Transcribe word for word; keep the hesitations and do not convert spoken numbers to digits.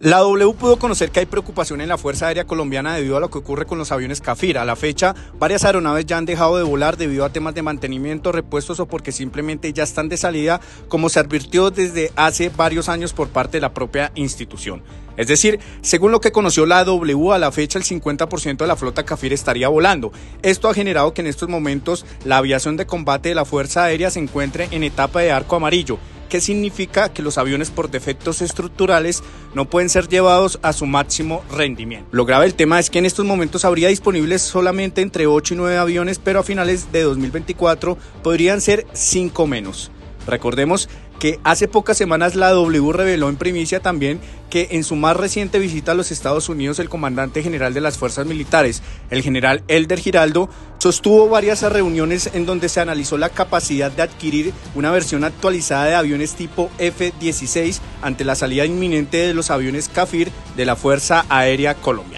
La W pudo conocer que hay preocupación en la Fuerza Aérea Colombiana debido a lo que ocurre con los aviones Kfir. A la fecha, varias aeronaves ya han dejado de volar debido a temas de mantenimiento, repuestos o porque simplemente ya están de salida, como se advirtió desde hace varios años por parte de la propia institución. Es decir, según lo que conoció la W, a la fecha el cincuenta por ciento de la flota Kfir estaría volando. Esto ha generado que en estos momentos la aviación de combate de la Fuerza Aérea se encuentre en etapa de arco amarillo, que significa que los aviones por defectos estructurales no pueden ser llevados a su máximo rendimiento. Lo grave del tema es que en estos momentos habría disponibles solamente entre ocho y nueve aviones, pero a finales de dos mil veinticuatro podrían ser cinco menos. Recordemos que hace pocas semanas la W reveló en primicia también que en su más reciente visita a los Estados Unidos el comandante general de las fuerzas militares, el general Hélder Giraldo, sostuvo varias reuniones en donde se analizó la capacidad de adquirir una versión actualizada de aviones tipo F dieciséis ante la salida inminente de los aviones Kfir de la Fuerza Aérea Colombiana.